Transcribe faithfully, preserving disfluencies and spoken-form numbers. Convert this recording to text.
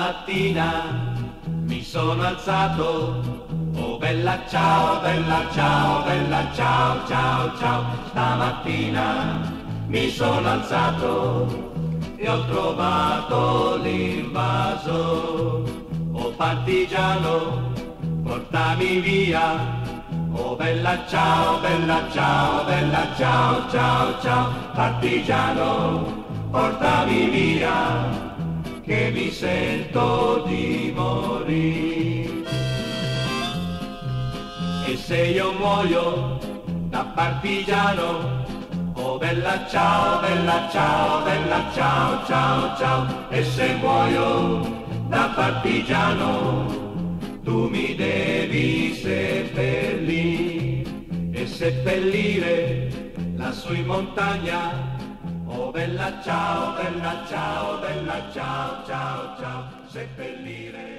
mattina mi sono alzato, oh bella ciao, bella ciao, bella ciao, ciao, ciao. Stamattina mi sono alzato e ho trovato l'invaso. Oh partigiano, portami via, oh bella ciao, bella ciao, bella ciao, ciao, ciao. Partigiano, portami via, che mi sento di morire. E se io muoio da partigiano, oh bella ciao, bella ciao, bella ciao, ciao, ciao. E se muoio da partigiano, tu mi devi seppellire, e seppellire lassù in montagna. Oh bella ciao, bella ciao, bella ciao, ciao, ciao, seppellire.